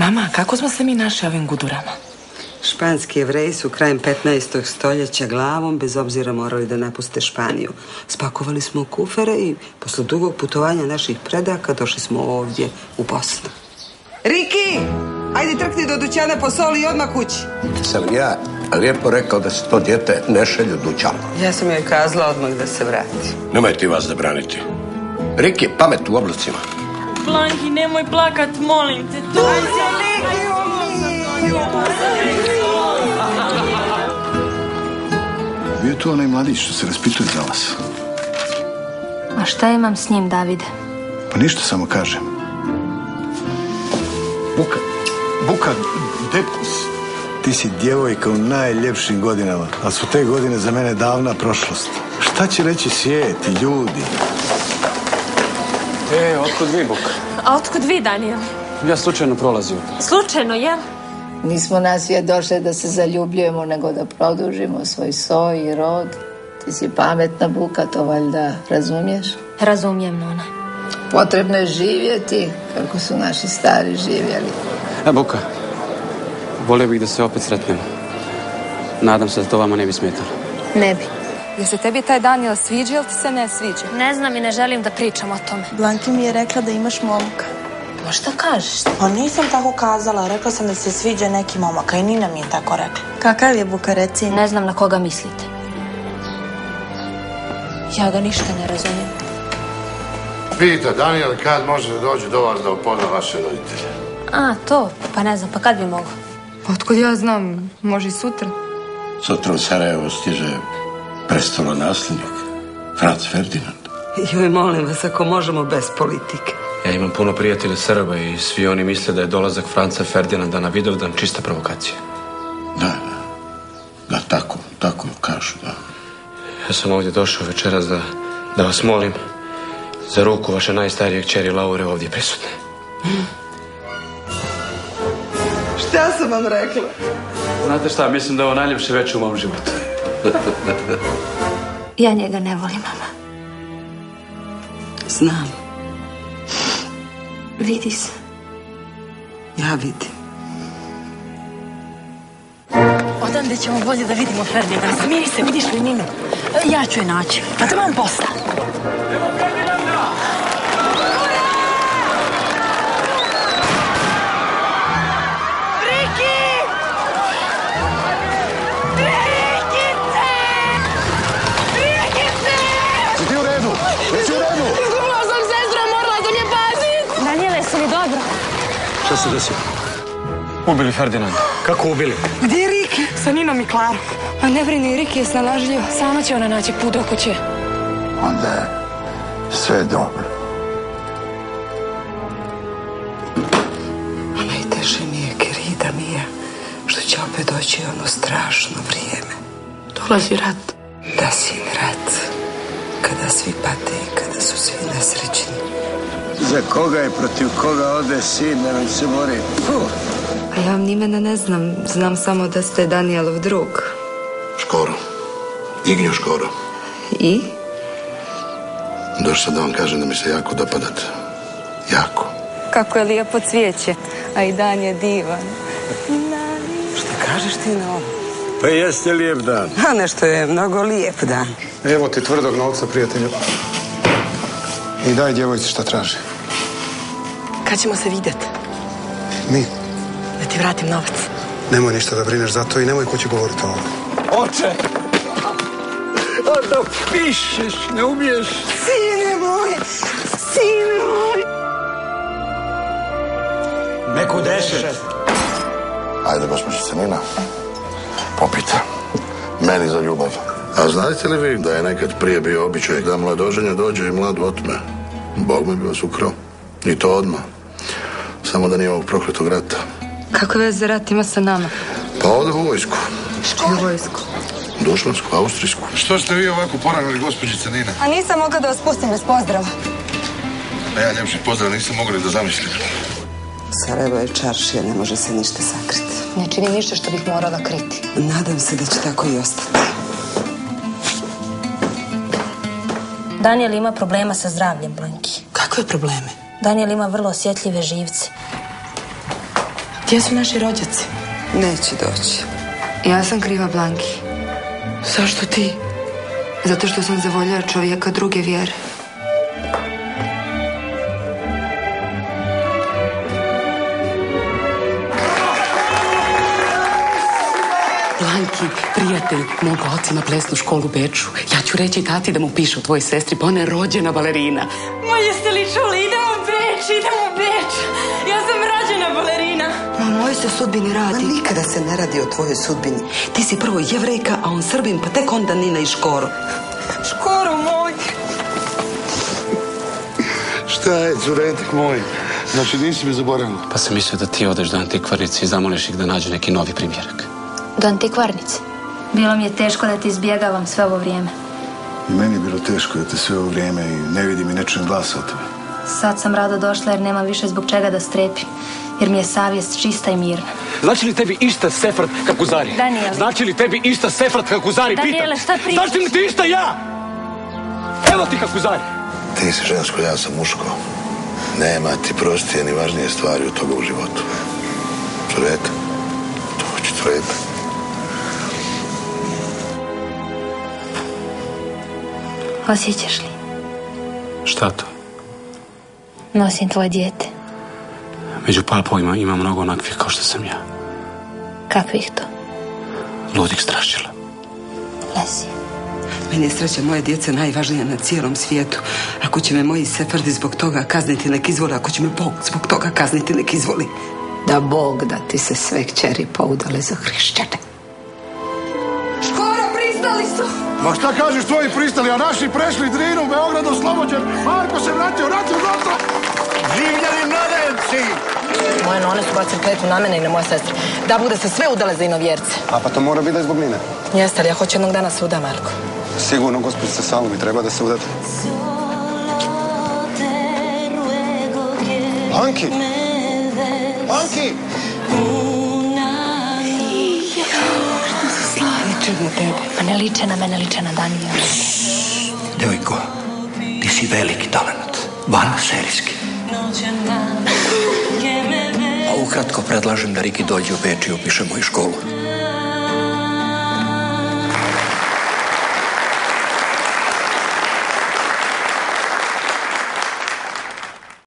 Mama, kako smo se mi našli ovim gudurama? Španski Jevreji su krajem 15. stoljeća glavom, bez obzira, morali da napuste Španiju. Spakovali smo kufere i posle dugog putovanja naših predaka došli smo ovdje u Bosnu. Riki! Ajde trkni do dućana po soli i odmah kući. Sam ja lijepo rekao da se to dijete ne šalje u dućan. Ja sam joj kazala odmah da se vrati. Nemoj ti vas zabraniti. Riki, pamet u oblacima. Blanki, nemoj plakat, molim te. Duže, Riki, umiju! Bio je tu onaj mladić što se raspituje za vas. A šta imam s njim, Davide? Pa ništa, samo kažem. Buka, ti si djevojka u najljepšim godinama, ali su te godine za mene davna prošlost. Šta će reći svijet i ljudi? E, otkud vi, Buka? A otkud vi, Daniel? Ja slučajno prolazim. Slučajno, jel? Nismo nas je došle da se zaljubljujemo, nego da produžimo svoj soj i rod. Ti si pametna, Buka, to valjda razumiješ? Razumijem, Nona. Potrebno je živjeti kako su naši stari živjeli. E, Buka, volio bih da se opet sretnemo. Nadam se da to vama ne bi smetalo. Ne bi. Jel se tebi taj Daniel sviđa ili ti se ne sviđa? Ne znam i ne želim da pričam o tome. Blanki mi je rekla da imaš momka. Pa šta kažeš? Pa nisam tako kazala. Rekla sam da se sviđa neki momaka i Nina mi je tako rekla. Kakav je, Buka, reci? Ne znam na koga mislite. Ja ga ništa ne razumijem. Pita Daniel kad može da dođe do vas da upozna vaše roditelje. A, to? Pa ne znam, pa kad bi mogao? Pa otkud ja znam, može i sutra. Sutra u Sarajevo stiže prestolo naslednik, Franca Ferdinanda. Joj, molim vas, ako možemo bez politike. Ja imam puno prijatelja Srba i svi oni misle da je dolazak Franca Ferdinanda na Vidovdan čista provokacija. Da, tako kažu, da. Ja sam ovdje došao večeras da vas molim za ruku vaše najstarijeg kćeri Laure ovdje prisutne. Šta sam vam rekla? Znate šta, mislim da je ovo najljepše večer u mom životu. Ja njega ne volim, mama. Znam. Vidi se. Ja vidim. Odande ćemo bolje da vidimo Ferdinand. Smiri se, vidiš li Ninu? Ja ću je naći. Pa to imam posla. Šta se desilo? Ubili Ferdinanda. Kako ubili? Gdje je Riki? Sa Ninom i Klarom. A ne vrini, Riki je snalažljiv. Sama će ona naći put do kuće. Onda je sve dobro. A najteže mi je, Kerida Mija, što će opet doći ono strašno vrijeme. Dolazi rat. Da, sin, rat. Kada svi pate i kada su svi nesrećeni. Za koga i protiv koga ode sin, nemoj se boriti. A ja vam imena ne znam, znam samo da ste Danielov drug. Škoro. Ignju Škoro. I? Došao sam da vam kažem da mi se jako dopadate. Jako. Kako je lijepo cvijeće, a i dan je divan. Šta kažeš ti na ovo? Pa jeste lijep dan. A nešto je mnogo lijep dan. Evo ti tvrdog novca, prijatelju. I daj djevojci šta traži. Kad ćemo se vidjeti? Mi. Da ti vratim novac. Nemoj ništa da brineš za to i nemoj ko će govoriti o ovom. Oče! A da pišeš, ne umiješ. Sine moj! Sine moj! Neku 10. Ajde, baš mi se Nina popita. Meni za ljubav. A znate li vi da je nekad prije bio običaj da mladoženja dođe i mladu otme? Bog mi bi vas ukrao. I to odmah. Samo da nije ovog prokletog rata. Kako veze rat ima sa nama? Pa ode u vojsku. Što vojsku? Dušmansku, austrijsku. Što ste vi ovako poranili, gospođice Nina? A nisam mogla da vas pustim bez pozdrava. A ja ljepši pozdrav nisam mogla da zamislim. Sarajevo je čaršija, ne može se ništa sakriti. Ne čini ništa što bih morala kriti. Nadam se da će tako i ostati. Daniel ima problema sa zdravljem, Blanki. Kakve probleme? Daniel ima vrlo osjetljive živce. Gdje su naši rođaci? Neće doći. Ja sam kriva Blanki. Zašto ti? Zato što sam zavoljela čovjeka druge vjere. Prijatelj mog oca na plesnu školu u Beču. Ja ću reći tati da mu piše o tvojoj sestri, pa ona je rođena balerina. Ma jeste li čuli? Idemo u Beč, idemo u Beč. Ja sam rođena balerina. Ma moj se sudbini radi. Ma nikada se ne radi o tvojoj sudbini. Ti si prvo Jevrejka, a on Srbin, pa tek onda Nina i Škoro. Škoro moj. Šta je, đuretek moj? Znači nisi me zaboravila. Pa sam mislio da ti odeš do antikvarnice i zamoliš ih da nađu neki novi primjerak. Do antikvarnice. Bilo mi je teško da te izbjegavam sve ovo vrijeme. I meni je bilo teško da te sve ovo vrijeme i ne vidim i ne čujem glasa o tebe. Sad sam rado došla jer nema više zbog čega da strepim. Jer mi je savjest čista i mirna. Znači li tebi išta Sefrat Hakuzari? Danijeli. Znači li tebi išta Sefrat Hakuzari? Danijela, šta pričaš? Znači li ti išta ja? Evo ti Hakuzari! Ti si žensko, ja sam muško. Nema ti prostije ni važnije stvari od toga u životu. Čureta. To hoće čureta. Osjećaš li? Šta to? Nosim tvoje dijete. Među palpovima ima mnogo onakvih kao što sam ja. Kakvih to? Ludih strašila. Lesi. Meni je sreća moje djece najvažnija na cijelom svijetu. Ako će me moji sefardi zbog toga kazniti, nek izvoli. Ako će me Bog zbog toga kazniti, nek izvoli. Da Bog da ti se sve kćeri poudale za hrišćane. Ma šta kažeš tvoji pristali, a naši prešli Drinu, Beograd oslobođen, Marko se vratio, natrag! Življeni mladenci! Moje none su bacili kletu na mene i na moje sestre. Da bude se sve udale za inovjerce. A pa to mora biti da je zbog Nine. Jeste li, ja hoću jednog dana se uda, Marko. Sigurno, gospođica Salomi, treba da se udate. Blanki! Blanki! Pa ne liče na mene, liče na Danijela. Devojko, ti si veliki talent, van serijski. A ukratko predlažem da Riki dođe u Beč i upiše moju školu.